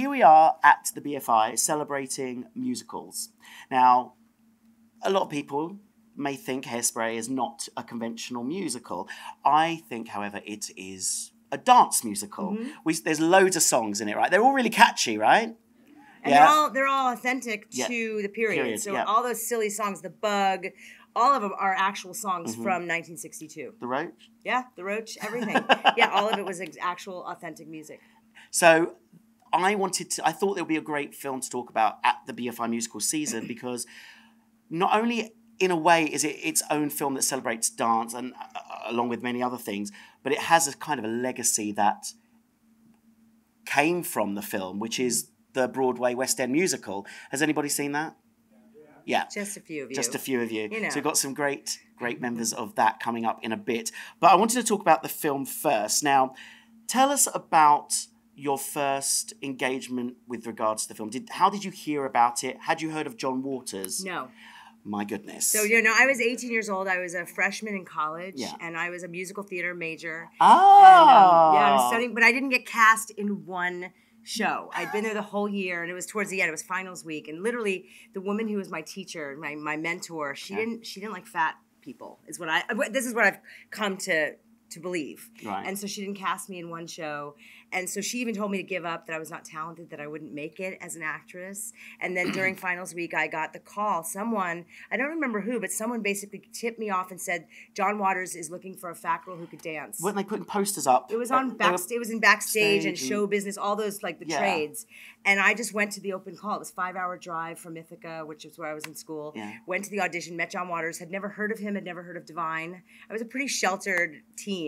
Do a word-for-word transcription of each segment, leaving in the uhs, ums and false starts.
here we are at the B F I celebrating musicals. Now, a lot of people may think Hairspray is not a conventional musical. I think, however, it is a dance musical. Mm-hmm. we, there's loads of songs in it, right? They're all really catchy, right? And yeah. they're all they're all authentic to yeah. the period. period so yeah. all those silly songs, The Bug, all of them are actual songs mm-hmm. from nineteen sixty-two. The Roach? Yeah, The Roach, everything. Yeah, all of it was actual authentic music. So I wanted to, I thought it would be a great film to talk about at the B F I musical season because not only in a way is it its own film that celebrates dance and uh, along with many other things, but it has a kind of a legacy that came from the film, which is the Broadway West End musical. Has anybody seen that? Yeah. Just a few of you. Just a few of you. you know. So we've got some great, great members of that coming up in a bit. But I wanted to talk about the film first. Now, tell us about your first engagement with regards to the film. Did, how did you hear about it? Had you heard of John Waters? No. My goodness. So, you know, I was eighteen years old. I was a freshman in college, yeah. and I was a musical theater major. Oh. And, um, yeah, I was studying, but I didn't get cast in one show. I'd been there the whole year, and it was towards the end. It was finals week, and literally the woman who was my teacher, my my mentor, she yeah. didn't she didn't like fat people. Is what I this is what I've come to to believe. Right. And so she didn't cast me in one show, and so she even told me to give up, that I was not talented, that I wouldn't make it as an actress. And then during finals week, I got the call. Someone, I don't remember who, but someone basically tipped me off and said, John Waters is looking for a fat girl who could dance. Weren't they putting posters up? It was on back, it was in backstage and show business, all those like the yeah. trades. And I just went to the open call. It was a five-hour drive from Ithaca, which is where I was in school. Yeah. Went to the audition, met John Waters, had never heard of him, had never heard of Divine. I was a pretty sheltered teen.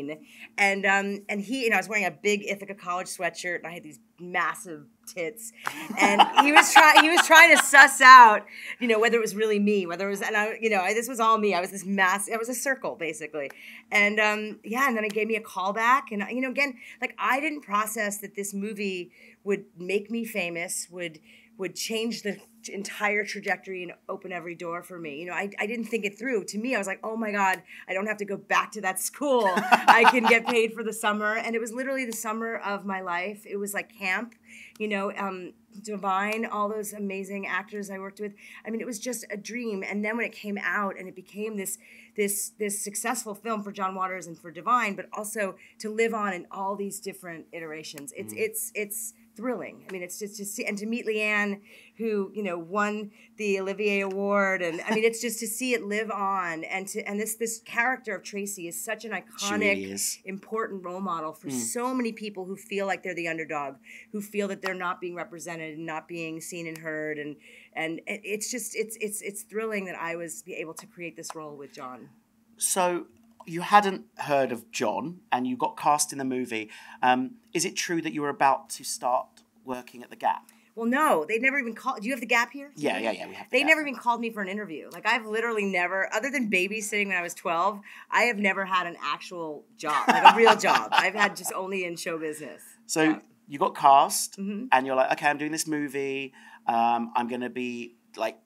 And um, and he, and I was wearing a big Ithaca College sweatshirt, and I had these massive tits. And he was trying he was trying to suss out, you know, whether it was really me, whether it was, and I, you know, I, this was all me. I was this massive, I was a circle, basically. And um, yeah, and then it gave me a call back. And, you know, again, like I didn't process that this movie would make me famous, would would change the entire trajectory and open every door for me. You know, I, I didn't think it through. To me, I was like, oh my God, I don't have to go back to that school. I can get paid for the summer. And it was literally the summer of my life. It was like camp, you know, um, Divine, all those amazing actors I worked with. I mean, it was just a dream. And then when it came out and it became this this this successful film for John Waters and for Divine, but also to live on in all these different iterations. It's, mm. it's, it's, thrilling. I mean, it's just to see, and to meet Leanne, who, you know, won the Olivier Award, and I mean, it's just to see it live on, and to, and this this character of Tracy is such an iconic, really important role model for mm. so many people who feel like they're the underdog, who feel that they're not being represented and not being seen and heard, and and it's just it's it's it's thrilling that I was able to create this role with John. So you hadn't heard of John, and you got cast in the movie. Um, is it true that you were about to start working at The Gap? Well, no, they never even called. Do you have The Gap here? Yeah, yeah, yeah. We have the they Gap. Never even called me for an interview. Like, I've literally never, other than babysitting when I was twelve, I have never had an actual job, like a real job. I've had just only in show business. So yeah. you got cast, mm-hmm. and you're like, okay, I'm doing this movie. Um, I'm going to be, like,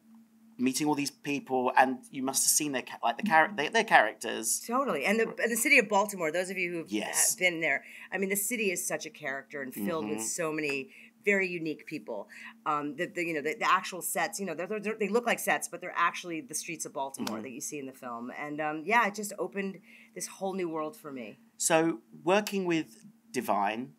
meeting all these people, and you must have seen their like the char their, their characters. Totally, and the and the city of Baltimore. Those of you who've yes. been there, I mean, the city is such a character and filled mm-hmm. with so many very unique people. Um, the, the you know the, the actual sets, you know, they're, they're, they look like sets, but they're actually the streets of Baltimore mm-hmm. that you see in the film. And um, yeah, it just opened this whole new world for me. So working with Divine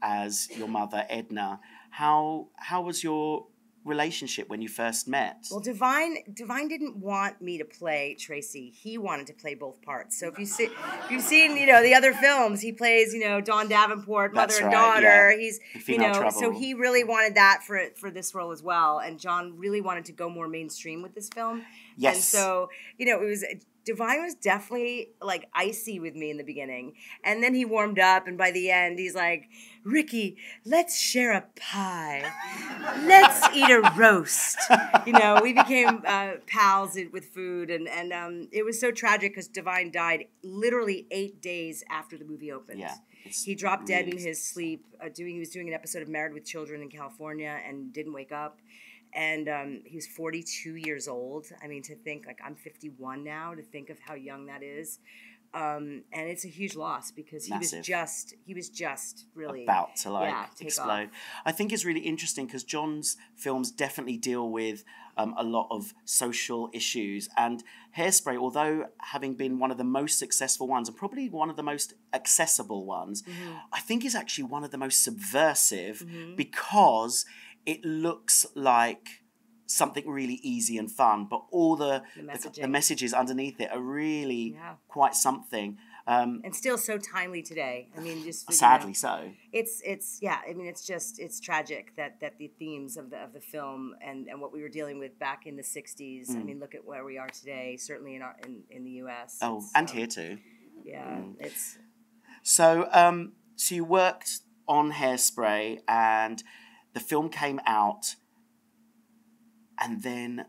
as your mother, Edna, how how was your relationship when you first met? Well, Divine Divine didn't want me to play Tracy. He wanted to play both parts. So if you see, if you've seen, you know, the other films, he plays, you know, Don Davenport, mother That's and right, daughter. Yeah. He's Female you know, trouble. So he really wanted that for for this role as well. And John really wanted to go more mainstream with this film. Yes. And so, you know, it was. Divine was definitely like icy with me in the beginning, and then he warmed up, and by the end he's like, Ricki, let's share a pie, let's eat a roast. You know, we became uh, pals with food, and and um, it was so tragic because Divine died literally eight days after the movie opened. Yeah, he dropped dead really in his sleep. Uh, doing he was doing an episode of Married with Children in California and didn't wake up. And um, he was forty-two years old. I mean, to think, like, I'm fifty-one now, to think of how young that is. Um, and it's a huge loss because he Massive. was just, he was just really about to like yeah, explode. Off. I think it's really interesting because John's films definitely deal with um, a lot of social issues, and Hairspray, although having been one of the most successful ones and probably one of the most accessible ones, mm-hmm. I think is actually one of the most subversive mm-hmm. because it looks like something really easy and fun, but all the the, the, the messages underneath it are really yeah. quite something, um, and still so timely today. I mean, just sadly, you know, so it's it's yeah. I mean, it's just it's tragic that that the themes of the of the film and and what we were dealing with back in the sixties. Mm. I mean, look at where we are today. Certainly in our in, in the U S. Oh, and, and so, here too. Yeah, mm. it's so. Um, so you worked on Hairspray, and the film came out. And then,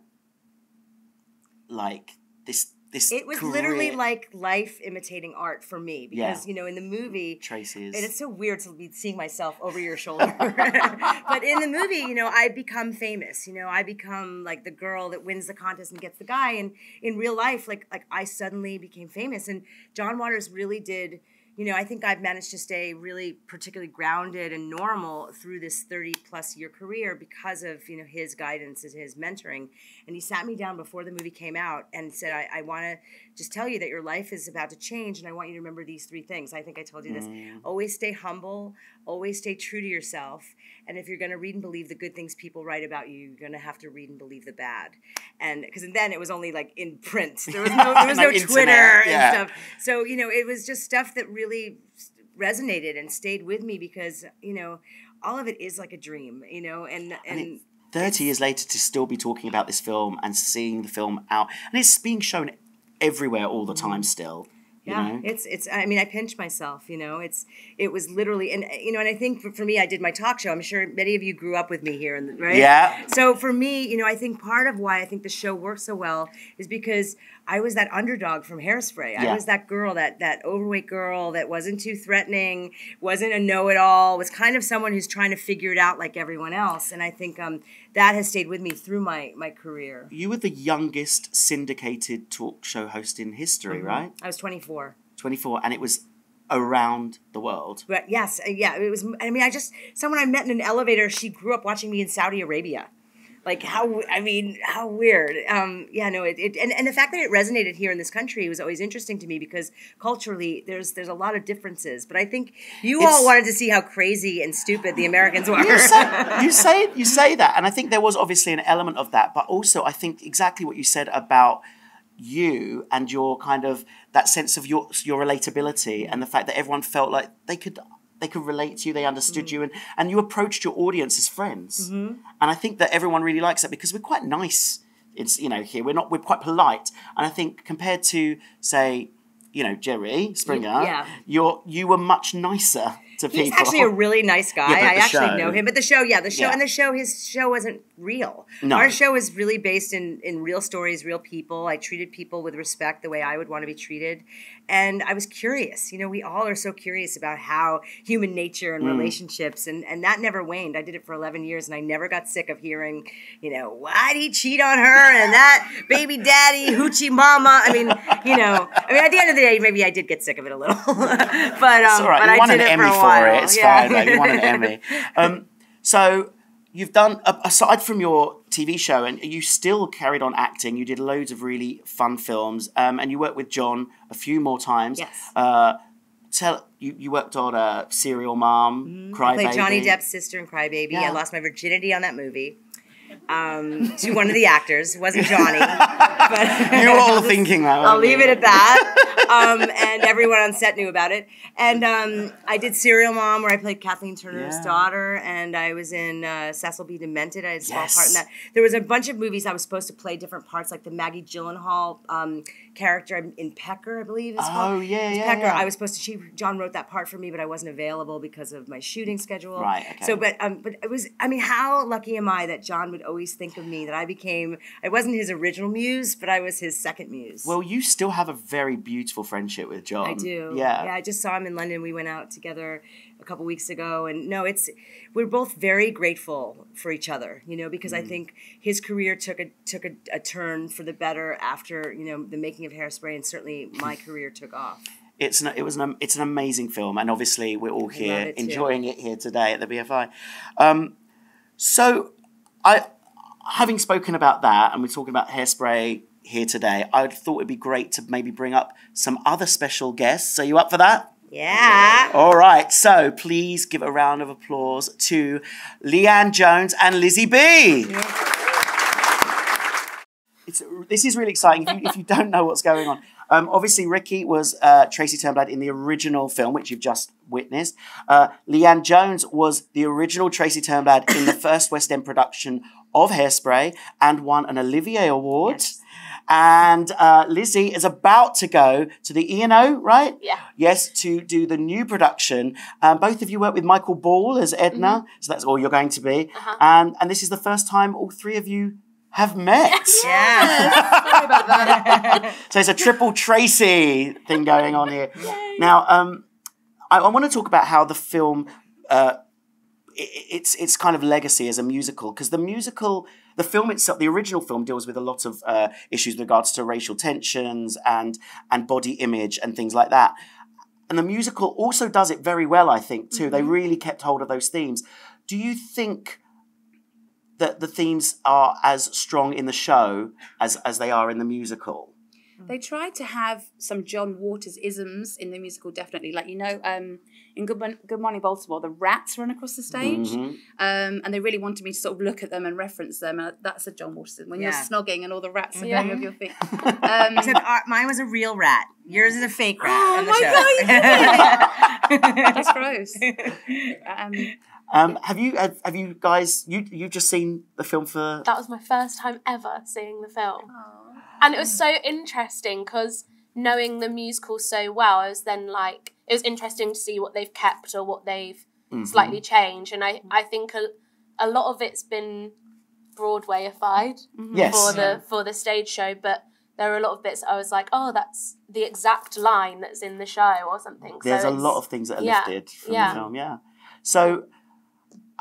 like, this this It was career. literally like life imitating art for me. Because, yeah. you know, in the movie... Tracy's. And it's so weird to be seeing myself over your shoulder. But in the movie, you know, I become famous. You know, I become, like, the girl that wins the contest and gets the guy. And in real life, like, like I suddenly became famous. And John Waters really did... You know, I think I've managed to stay really particularly grounded and normal through this thirty plus year career because of, you know, his guidance and his mentoring. And he sat me down before the movie came out and said, I, I want to just tell you that your life is about to change. And I want you to remember these three things. I think I told you this. Mm. Always stay humble. Always stay true to yourself. And if you're going to read and believe the good things people write about you, you're going to have to read and believe the bad. And because then it was only like in print. There was no, there was no, no Twitter yeah. and stuff. So, you know, it was just stuff that really resonated and stayed with me because, you know, all of it is like a dream, you know, and and, and thirty years later to still be talking about this film and seeing the film out, and it's being shown everywhere all the time still, you yeah know? it's it's I mean, I pinch myself, you know, it's it was literally, and you know, and I think for, for me, I did my talk show. I'm sure many of you grew up with me here, and right yeah so for me, you know, I think part of why I think the show works so well is because I was that underdog from Hairspray. Yeah. I was that girl, that that overweight girl that wasn't too threatening, wasn't a know-it-all, was kind of someone who's trying to figure it out like everyone else. And I think um, that has stayed with me through my, my career. You were the youngest syndicated talk show host in history, mm-hmm. right? I was twenty-four. twenty-four, and it was... around the world. But yes, yeah, it was, I mean, I just, someone I met in an elevator, she grew up watching me in Saudi Arabia. Like how, I mean, how weird. Um, yeah, no, it, it and, and the fact that it resonated here in this country was always interesting to me because culturally there's there's a lot of differences. But I think you it's, all wanted to see how crazy and stupid the Americans were. You say, you say, you say that. And I think there was obviously an element of that. But also I think exactly what you said about you and your kind of that sense of your your relatability and the fact that everyone felt like they could they could relate to you, they understood mm-hmm. you, and and you approached your audience as friends, mm-hmm. and I think that everyone really likes that because we're quite nice. It's, you know, here we're not we're quite polite, and I think compared to, say, you know, Jerry Springer, yeah. you're you were much nicer. He's actually a really nice guy. Yeah, I actually show. know him. But the show, yeah, the show yeah. and the show, his show wasn't real. No. Our show is really based in, in real stories, real people. I treated people with respect the way I would want to be treated. And I was curious. You know, we all are so curious about how human nature and mm. relationships, and, and that never waned. I did it for eleven years, and I never got sick of hearing, you know, why'd he cheat on her? And that baby daddy, hoochie mama. I mean, you know, I mean, at the end of the day, maybe I did get sick of it a little. but um, it's all right. but I did it Emmy for a while. For it. It's yeah. fine. Though. You won an Emmy. Um, so you've done, aside from your T V show, and you still carried on acting. You did loads of really fun films, um, and you worked with John a few more times. Yes. Uh, tell you, you worked on uh, Serial Mom, mm-hmm. Cry I played Baby. Johnny Depp's sister in Cry Baby. Yeah. I lost my virginity on that movie. Um, to one of the actors, wasn't Johnny. But you were all thinking that. I'll leave it at that. Um, and everyone on set knew about it. And um, I did Serial Mom, where I played Kathleen Turner's yeah. daughter, and I was in uh, Cecil B. Demented. I had a small yes. part in that. There was a bunch of movies I was supposed to play different parts, like the Maggie Gyllenhaal um, character in Pecker, I believe. Is called. Oh yeah, yeah, Pecker. Yeah. I was supposed to. She, John wrote that part for me, but I wasn't available because of my shooting schedule. Right. Okay. So, but um, but it was. I mean, how lucky am I that John would always always think of me, that I became, I wasn't his original muse, but I was his second muse. Well, you still have a very beautiful friendship with John. I do. Yeah. Yeah, I just saw him in London. We went out together a couple weeks ago. And no, it's, we're both very grateful for each other, you know, because mm. I think his career took a, took a, a turn for the better after, you know, the making of Hairspray, and certainly my career took off. It's an, it was an, it's an amazing film, and obviously we're all here it enjoying too. it here today at the B F I. Um, so, I, having spoken about that, and we're talking about Hairspray here today, I thought it'd be great to maybe bring up some other special guests. Are you up for that? Yeah. All right. So, please give a round of applause to Leanne Jones and Lizzie Bea. It's, this is really exciting if you, if you don't know what's going on. Um, obviously, Ricki was uh, Tracy Turnblad in the original film, which you've just witnessed. Uh, Leanne Jones was the original Tracy Turnblad in the first West End production of Hairspray and won an Olivier Award. Yes. And uh, Lizzie is about to go to the E N O, right? Yeah. Yes, to do the new production. Um, both of you work with Michael Ball as Edna, mm-hmm. so that's all you're going to be. Uh-huh. and, and this is the first time all three of you have met. Yeah. Sorry about that. So it's a triple Tracy thing going on here. Yay. Now, um, I, I want to talk about how the film, uh, it, it's it's kind of legacy as a musical, because the musical, the film itself, the original film deals with a lot of uh, issues with regards to racial tensions and and body image and things like that. And the musical also does it very well, I think, too. Mm-hmm. They really kept hold of those themes. Do you think that the themes are as strong in the show as, as they are in the musical? They tried to have some John Waters isms in the musical, definitely. Like, you know, um, in Good, Mon Good Morning Baltimore, the rats run across the stage, mm-hmm. um, and they really wanted me to sort of look at them and reference them. Uh, that's a John Waters ism, when yeah. you're snogging and all the rats are yeah. going over your feet. Um, Except our, mine was a real rat. Yours is a fake rat. Oh, on the my show. God! That's gross. Um, Um, have you have, have you guys you you've just seen the film for? That was my first time ever seeing the film, Aww. and it was so interesting because knowing the musical so well, I was then like, it was interesting to see what they've kept or what they've mm-hmm. slightly changed, and I I think a, a lot of it's been Broadwayified mm-hmm. yes. for yeah. the for the stage show, but there were a lot of bits I was like, oh, that's the exact line that's in the show or something. There's so a lot of things that are yeah, lifted from yeah. the film, yeah. So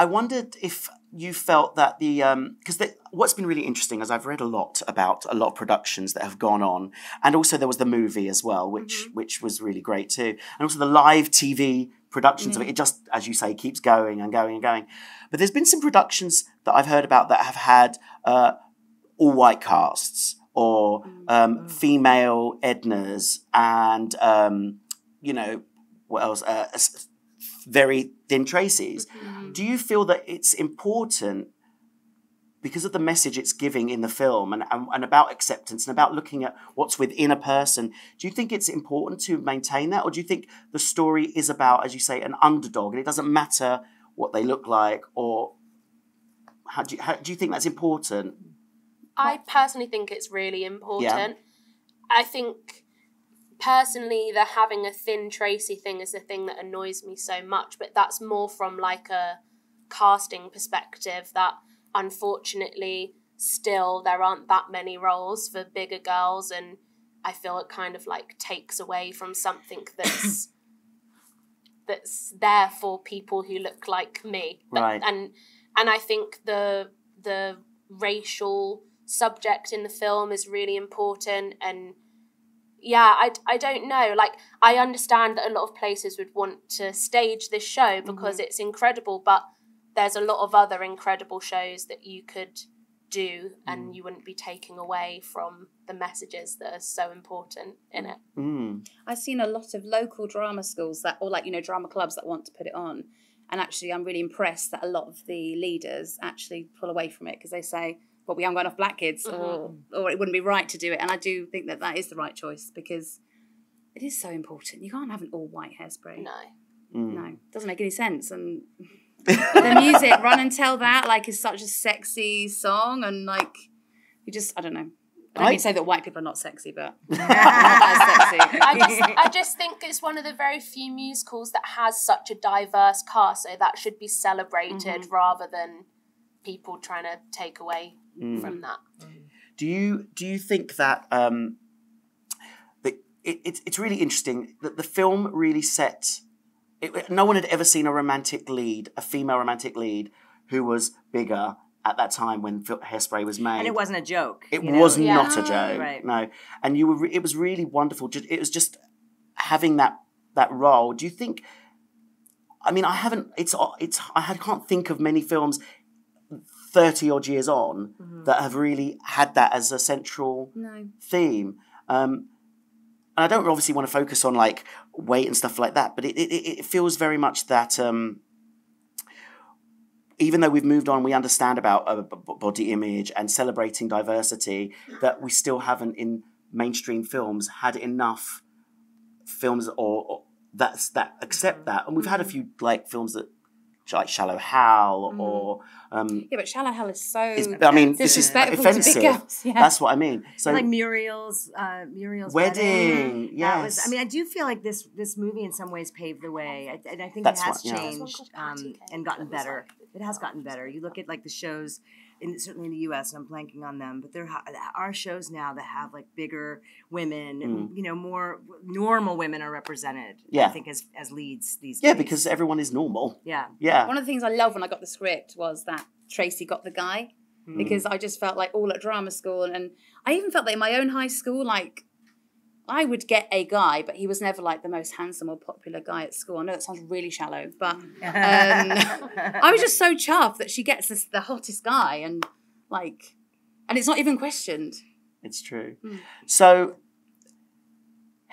I wondered if you felt that the, because um, what's been really interesting is I've read a lot about a lot of productions that have gone on, and also there was the movie as well, which mm-hmm. which was really great too, and also the live T V productions mm-hmm. of it. It just, as you say, keeps going and going and going. But there's been some productions that I've heard about that have had uh, all white casts or mm-hmm. um, female Ednas and um, you know what else. Uh, very thin Tracy's. Mm-hmm. Do you feel that it's important because of the message it's giving in the film and, and, and about acceptance and about looking at what's within a person? Do you think it's important to maintain that? Or do you think the story is about, as you say, an underdog and it doesn't matter what they look like? Or how do you, how, do you think that's important? I personally think it's really important. Yeah. I think... Personally, the having a thin Tracy thing is the thing that annoys me so much, but that's more from like a casting perspective that unfortunately still there aren't that many roles for bigger girls, and I feel it kind of like takes away from something that's that's there for people who look like me. Right. But, and and I think the the racial subject in the film is really important, and yeah, I, I don't know. Like, I understand that a lot of places would want to stage this show because mm-hmm. it's incredible, but there's a lot of other incredible shows that you could do and mm. you wouldn't be taking away from the messages that are so important in it. Mm. I've seen a lot of local drama schools that, or like, you know, drama clubs that want to put it on. And actually, I'm really impressed that a lot of the leaders actually pull away from it because they say, well, we haven't got enough black kids, mm-hmm. or or it wouldn't be right to do it. And I do think that that is the right choice because it is so important. You can't have an all-white Hairspray. No. Mm. No. It doesn't make any sense. And the music, Run and Tell That, like, is such a sexy song. And, like, you just, I don't know. I don't mean to say that white people are not sexy, but not as sexy. I just, I just think it's one of the very few musicals that has such a diverse cast, so that should be celebrated mm-hmm. rather than people trying to take away mm. from that. Do you do you think that um, that it, it, it's really interesting that the film really set? It, it, no one had ever seen a romantic lead, a female romantic lead, who was bigger at that time when Hairspray was made. And it wasn't a joke. It was know? not yeah. a joke, right. no. And you were. It was really wonderful. It was just having that that role. Do you think? I mean, I haven't. It's it's. I can't think of many films thirty odd years on mm-hmm. that have really had that as a central no. theme. Um, and I don't obviously want to focus on like weight and stuff like that, but it, it, it feels very much that um, even though we've moved on, we understand about uh, body image and celebrating diversity, that we still haven't in mainstream films had enough films or, or that's, that accept that. And we've had a few like films that like Shallow Hal mm. or um, yeah, but Shallow Hal is so is, I mean, this is offensive. Girls, yeah. That's what I mean. So like Muriel's, uh, Muriel's wedding. wedding. Yes, was, I mean, I do feel like this this movie in some ways paved the way, I, and I think That's it has what, yeah. changed um, and gotten better. It has gotten better. You look at like the shows, in, certainly in the U S, and I'm blanking on them, but there are shows now that have like bigger women, mm. you know, more normal women are represented, yeah. I think, as, as leads these yeah, days. Yeah, because everyone is normal. Yeah. yeah. One of the things I love when I got the script was that Tracy got the guy, mm. because I just felt like all at drama school, and I even felt that in my own high school, like, I would get a guy, but he was never like the most handsome or popular guy at school. I know that sounds really shallow, but um, I was just so chuffed that she gets this, the hottest guy, and like, and it's not even questioned. It's true. Mm. So,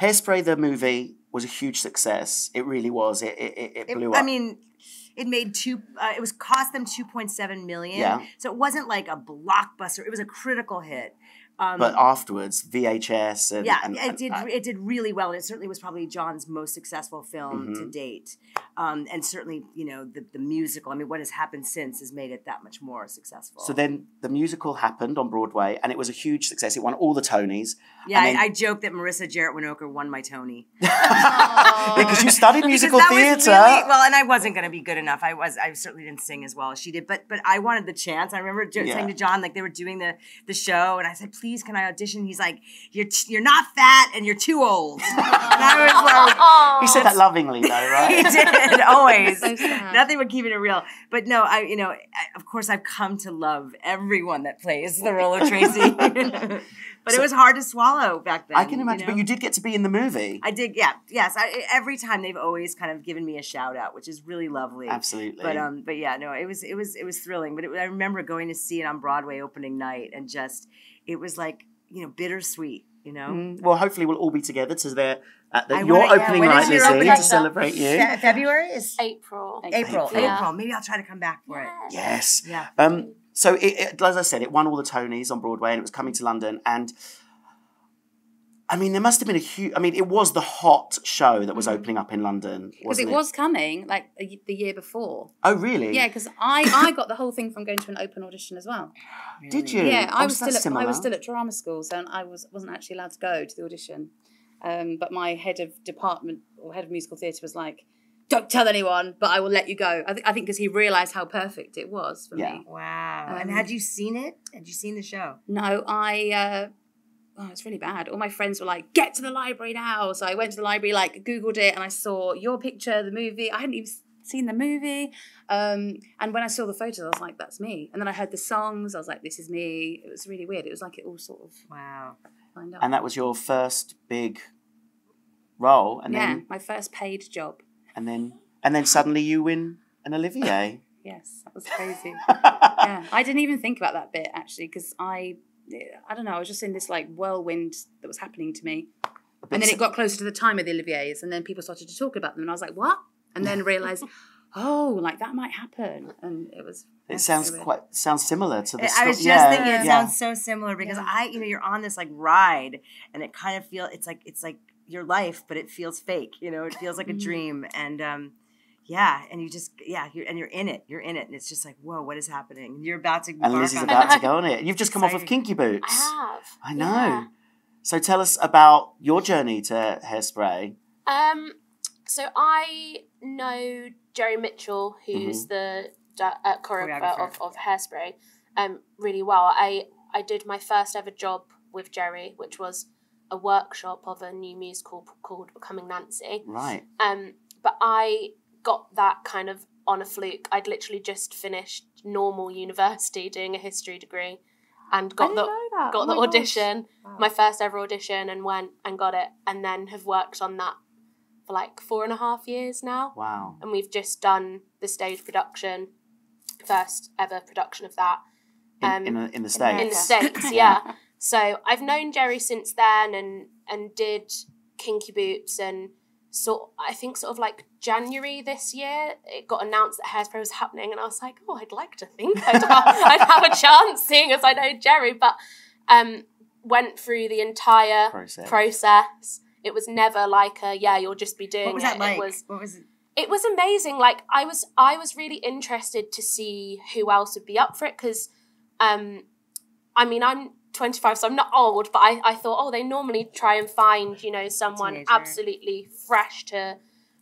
Hairspray the movie was a huge success. It really was. It it, it blew it, up. I mean. It made two. Uh, it was cost them two point seven million. Yeah. So it wasn't like a blockbuster. It was a critical hit. Um, but afterwards, V H S and yeah, and, and, it did. And, it did really well. It certainly was probably John's most successful film mm-hmm. to date, um, and certainly you know the the musical. I mean, what has happened since has made it that much more successful. So then the musical happened on Broadway, and it was a huge success. It won all the Tonys. Yeah, I, then... I joke that Marissa Jarrett Winokur won my Tony oh. because you studied musical theater. Really, well, and I wasn't going to be good enough. Enough. I was. I certainly didn't sing as well as she did, but but I wanted the chance. I remember jo- yeah. saying to John, like they were doing the the show, and I said, "Please, can I audition?" He's like, "You're t- you're not fat, and you're too old." And I was like, oh. He said that lovingly, though, right? He did always. So nothing would keep it real. But no, I you know, I, of course, I've come to love everyone that plays the role of Tracy. But so, it was hard to swallow back then. I can imagine, you know? But you did get to be in the movie. I did, yeah, yes. I, every time they've always kind of given me a shout out, which is really lovely. Absolutely. But um, but yeah, no, it was it was it was thrilling. But it, I remember going to see it on Broadway opening night, and just it was like you know bittersweet, you know. Mm, well, hopefully we'll all be together to there at the, your wanna, opening yeah, night, Lizzie, opening to celebrate you. Fe- February is April. April. April. Yeah. April. Maybe I'll try to come back for it. Yes. Yeah. Um. So, it, it, as I said, it won all the Tonys on Broadway, and it was coming to London. And, I mean, there must have been a huge... I mean, it was the hot show that was opening up in London, wasn't it? Because it was coming, like, a, the year before. Oh, really? Yeah, because I, I got the whole thing from going to an open audition as well. Really? Did you? Yeah, I oh, was, was, still at, I was still at drama school, so I was, wasn't actually allowed to go to the audition. Um, but my head of department, or head of musical theatre, was like, "Don't tell anyone, but I will let you go." I, th- I think because he realised how perfect it was for yeah. me. Wow. Um, and had you seen it? Had you seen the show? No, I... Uh, oh, it's really bad. All my friends were like, "Get to the library now." So I went to the library, like, Googled it, and I saw your picture, the movie. I hadn't even seen the movie. Um, and when I saw the photos, I was like, that's me. And then I heard the songs. I was like, this is me. It was really weird. It was like it all sort of... Wow. Lined up. And that was your first big role. And yeah, then... my first paid job. And then and then suddenly you win an Olivier. Yes, that was crazy. Yeah, I didn't even think about that bit, actually, because I, I don't know, I was just in this, like, whirlwind that was happening to me. And then it got closer to the time of the Oliviers, and then people started to talk about them, and I was like, what? And then realised, oh, like, that might happen. And it was... It sounds so quite sounds similar to the. Sto- I was just yeah, thinking, it yeah. sounds so similar, because yeah. I, you know, you're on this, like, ride, and it kind of feels, it's like, it's like, your life, but it feels fake, you know, it feels like a dream. And um, yeah, and you just, yeah, you're, and you're in it, you're in it. And it's just like, whoa, what is happening? And you're about to And Lizzie's on about it. to go on it. You've just come Sorry. off of Kinky Boots. I have. I know. Yeah. So tell us about your journey to Hairspray. Um, so I know Jerry Mitchell, who's mm-hmm. the uh, choreographer of, of Hairspray um, really well. I, I did my first ever job with Jerry, which was a workshop of a new musical called Becoming Nancy. Right. Um, but I got that kind of on a fluke. I'd literally just finished normal university doing a history degree and got the got oh the audition, wow. my first ever audition, and went and got it, and then have worked on that for like four and a half years now. Wow. And we've just done the stage production, first ever production of that. Um, in, in, the, in the States. In the States, yeah. So I've known Jerry since then, and and did Kinky Boots, and so I think sort of like January this year it got announced that Hairspray was happening, and I was like, oh, I'd like to think I'd have, I'd have a chance, seeing as I know Jerry. But um, went through the entire process. process. It was never like a yeah, you'll just be doing. What was it. That like? It was, what was it? It was amazing. Like I was, I was really interested to see who else would be up for it, because, um, I mean, I'm twenty-five, so I'm not old, but I, I thought, oh, they normally try and find, you know, someone teenager. Absolutely fresh to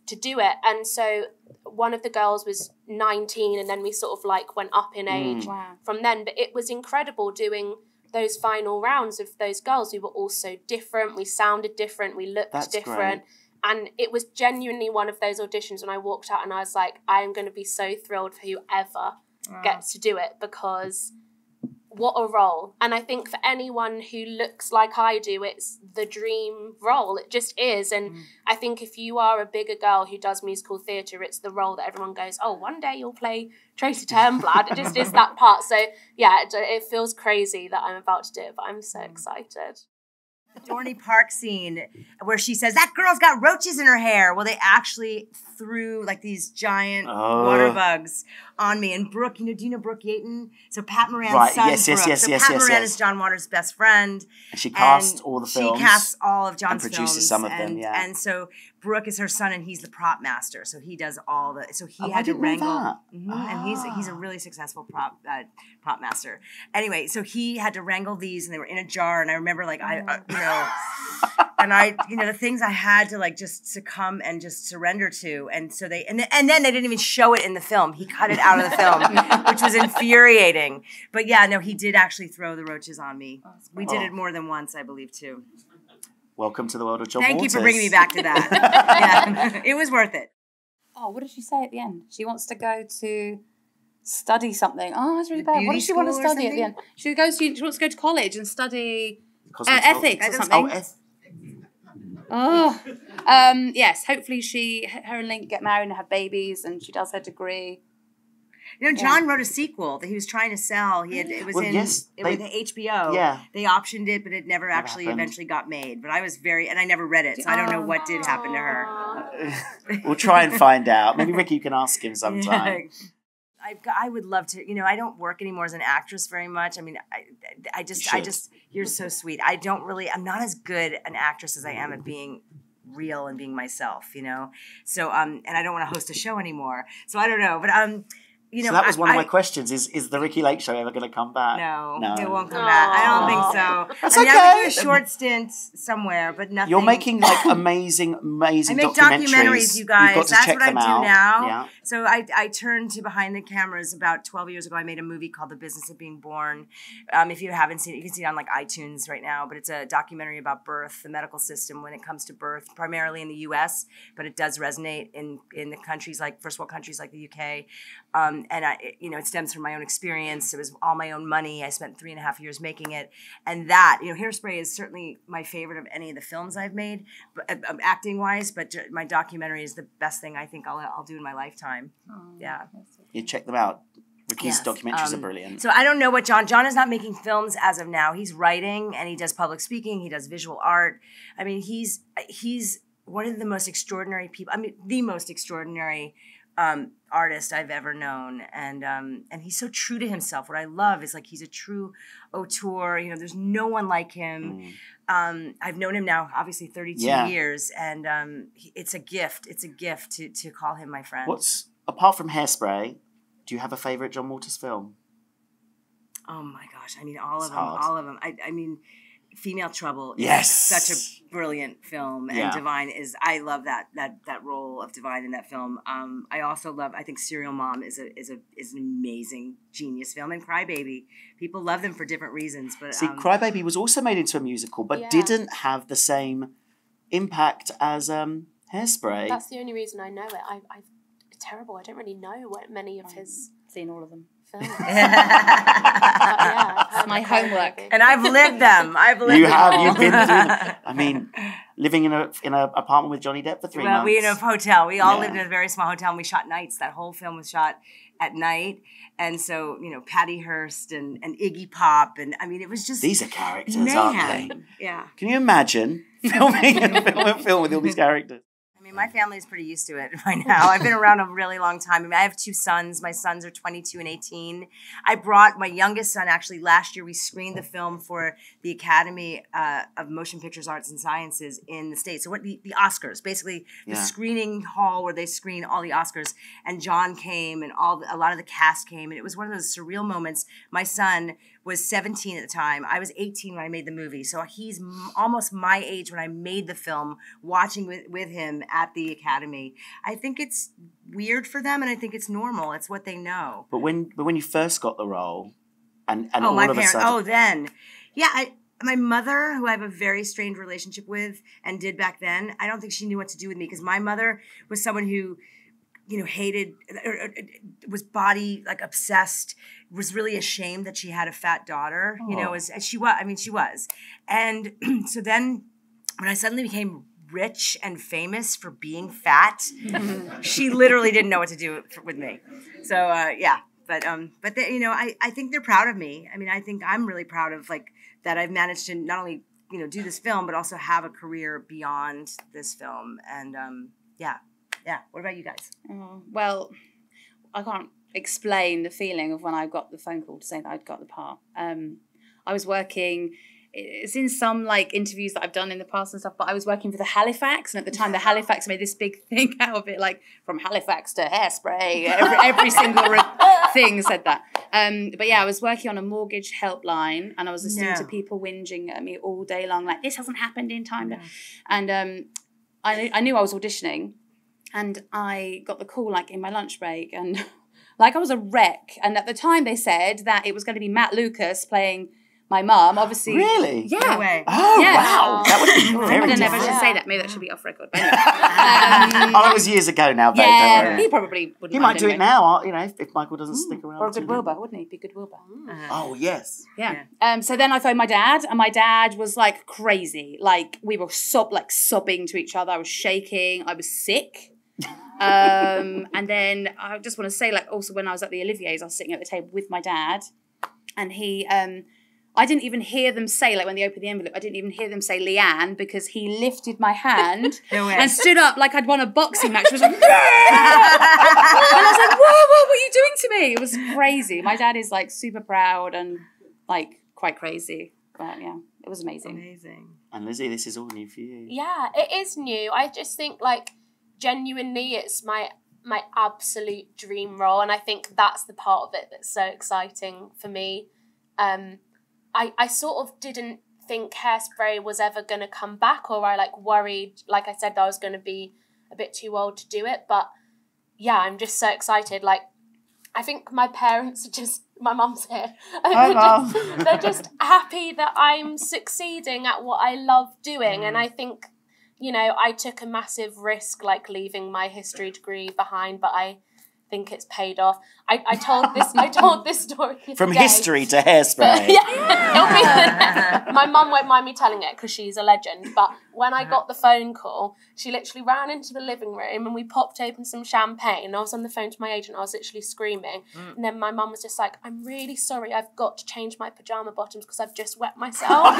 to do it. And so one of the girls was nineteen, and then we sort of like went up in age mm. wow. from then. But it was incredible doing those final rounds of those girls. We were all so different. We sounded different. We looked That's different. Great. And it was genuinely one of those auditions when I walked out and I was like, I am going to be so thrilled for whoever wow. gets to do it, because... what a role. And I think for anyone who looks like I do, it's the dream role. It just is. And mm. I think if you are a bigger girl who does musical theatre, it's the role that everyone goes, oh, one day you'll play Tracy Turnblad. It just is that part. So, yeah, it, it feels crazy that I'm about to do it, but I'm so excited. The Dorney Park scene where she says, that girl's got roaches in her hair. Well, they actually threw like these giant oh. water bugs on me. And Brooke, you know, do you know Brooke Eaton? So Pat Moran's right. son yes, Brooke. Yes, yes, so yes, Pat yes, Moran yes. is John Waters' best friend. And she casts and all the films. She casts all of John's films. And produces films some of and, them, yeah. And so Brooke is her son, and he's the prop master. So he does all the, so he oh, had to wrangle. Mm-hmm, oh. And he's he's a really successful prop uh, prop master. Anyway, so he had to wrangle these, and they were in a jar. And I remember like, oh. I, uh, you know, and I, you know, the things I had to like just succumb and just surrender to. And so they, and, the, and then they didn't even show it in the film. He cut it out of the film, which was infuriating. But yeah, no, he did actually throw the roaches on me. Oh, we cool. did it more than once, I believe, too. Welcome to the world of John Thank Waters. Thank you for bringing me back to that. Yeah, it was worth it. Oh, what did she say at the end? She wants to go to study something. Oh, that's really the bad. What does she want to study at the end? She goes. She wants to go to college and study uh, ethics or something. Oh, oh. Um, yes. Hopefully, she, her and Link get married and have babies, and she does her degree. You know, John yeah. wrote a sequel that he was trying to sell. He had it was well, in yes, it they, was H B O. Yeah, they optioned it, but it never that actually happened. eventually got made. But I was very, and I never read it, so oh. I don't know what did happen to her. We'll try and find out. Maybe Ricki can ask him sometime. Yeah. I've got, I would love to. You know, I don't work anymore as an actress very much. I mean, I, I just, I just, you're so sweet. I don't really. I'm not as good an actress as I am at being real and being myself. You know, so um, and I don't want to host a show anymore. So I don't know, but um. You know, so that was one I, of my I, questions. Is is the Ricki Lake show ever going to come back? No, no, it won't come Aww. back. I don't think so. That's I mean, okay. I would do a short stint somewhere, but nothing. You're making like amazing, amazing documentaries. I make documentaries, documentaries you guys. You've got That's to check what them I do out. now. Yeah. So I, I turned to behind the cameras about twelve years ago. I made a movie called The Business of Being Born. Um, if you haven't seen it, you can see it on like iTunes right now. But it's a documentary about birth, the medical system when it comes to birth, primarily in the U S, but it does resonate in in the countries like first world countries like the U K. Um, And I, you know, it stems from my own experience. It was all my own money. I spent three and a half years making it, and that, you know, Hairspray is certainly my favorite of any of the films I've made, acting wise. But my documentary is the best thing I think I'll, I'll do in my lifetime. Aww, yeah, you check them out. Ricki's yes. documentaries um, are brilliant. So I don't know what John, John is not making films as of now. He's writing and he does public speaking. He does visual art. I mean, he's he's one of the most extraordinary people. I mean, the most extraordinary. Um, artist I've ever known, and um, and he's so true to himself. What I love is like he's a true auteur. You know, there's no one like him. Mm. Um, I've known him now, obviously, thirty-two yeah. years, and um, he, it's a gift. It's a gift to to call him my friend. What's apart from Hairspray? Do you have a favorite John Waters film? Oh my gosh! I mean, all it's of hard. them. All of them. I, I mean. Female Trouble is yes. such a brilliant film, and yeah. Divine is, I love that that that role of Divine in that film. Um, I also love, I think Serial Mom is a is a is an amazing genius film, and Cry Baby. People love them for different reasons, but see, um, Cry Baby was also made into a musical, but yeah. didn't have the same impact as um, Hairspray. That's the only reason I know it. I, I terrible. I don't really know what many of I've his seen all of them. yeah, it's my homework, and I've lived them. I've lived. You them have. All. You've been through them. I mean, living in a in an apartment with Johnny Depp for three well, months. We in a hotel. We all yeah. lived in a very small hotel, and we shot nights. That whole film was shot at night, and so you know, Patty Hearst and, and Iggy Pop, and I mean, it was just these are characters, mayhem. aren't they? Yeah. Can you imagine filming a film with all these characters? I mean, my family is pretty used to it by now. I've been around a really long time. I mean, I have two sons. My sons are twenty-two and eighteen. I brought my youngest son, actually, last year. We screened the film for the Academy uh, of Motion Pictures, Arts and Sciences in the States. So what the, the Oscars, basically yeah. the screening hall where they screen all the Oscars. And John came and all the, a lot of the cast came. And it was one of those surreal moments. My son was seventeen at the time. I was eighteen when I made the movie. So he's m almost my age when I made the film, watching with, with him at the Academy. I think it's weird for them, and I think it's normal. It's what they know. But when but when you first got the role, and, and oh, all my of parents, a sudden... Oh, then. Yeah, I, my mother, who I have a very strained relationship with and did back then, I don't think she knew what to do with me, because my mother was someone who... you know, hated, or, or, was body, like, obsessed, was really ashamed that she had a fat daughter, oh. you know, as, as she was, I mean, she was. And so then when I suddenly became rich and famous for being fat, she literally didn't know what to do with me. So, uh, yeah, but, um, but they, you know, I, I think they're proud of me. I mean, I think I'm really proud of, like, that I've managed to not only, you know, do this film, but also have a career beyond this film. And, um, yeah. Yeah. What about you guys? Oh, well, I can't explain the feeling of when I got the phone call to say that I'd got the part. Um, I was working, it's in some like interviews that I've done in the past and stuff, but I was working for the Halifax, and at the time the Halifax made this big thing out of it, like from Halifax to Hairspray, every, every single thing said that. Um, but yeah, I was working on a mortgage helpline, and I was listening no. to people whinging at me all day long, like this hasn't happened in time. No. And um, I, I knew I was auditioning. And I got the call like in my lunch break, and like I was a wreck. And at the time they said that it was going to be Matt Lucas playing my mum, obviously. Really? Yeah. No way. Oh, yeah. Wow. That would be I don't know if I should say that. Maybe that should be off record. But anyway. um, oh, that was years ago now, though. Yeah, don't worry. He probably wouldn't. He might do it now, you know, if, if Michael doesn't mm. stick around. Or a good Wilbur, wouldn't he? Be good Wilbur. Uh, oh, yes. Yeah. yeah. Um, so then I phoned my dad, and my dad was like crazy. Like we were sob, like sobbing to each other. I was shaking. I was sick. um and then I just want to say, like, also when I was at the Olivier's, I was sitting at the table with my dad, and he um I didn't even hear them say, like when they opened the envelope, I didn't even hear them say Leanne, because he lifted my hand no and stood up like I'd won a boxing match. He was like, and I was like, whoa, what were you doing to me? It was crazy. My dad is like super proud and like quite crazy, but yeah, it was amazing. Amazing. And Lizzie, this is all new for you. Yeah, it is new. I just think, like, genuinely, it's my my absolute dream role, and I think that's the part of it that's so exciting for me. Um, I, I sort of didn't think Hairspray was ever going to come back, or I like worried, like I said, that I was going to be a bit too old to do it, but yeah, I'm just so excited. Like, I think my parents are just, my mum's here, Hi, they're, Mom. just, they're just happy that I'm succeeding at what I love doing, mm. and I think, you know, I took a massive risk, like leaving my history degree behind, but I think it's paid off. I, I told this, I told this story from today. History to Hairspray. yeah, it'll be my mum won't mind me telling it because she's a legend. But when I got the phone call, she literally ran into the living room and we popped open some champagne. And I was on the phone to my agent. I was literally screaming, mm. and then my mum was just like, "I'm really sorry. I've got to change my pajama bottoms because I've just wet myself."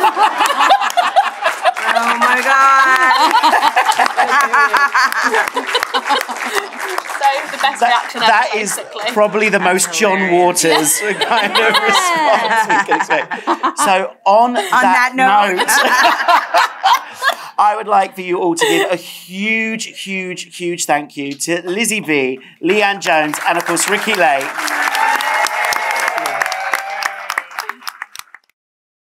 Oh my God! So the best that, reaction ever. That is probably the most John Waters kind yeah. of response we can expect. So on, on that, that note, note I would like for you all to give a huge, huge, huge thank you to Lizzie Bea, Leanne Jones, and of course Ricki Lake.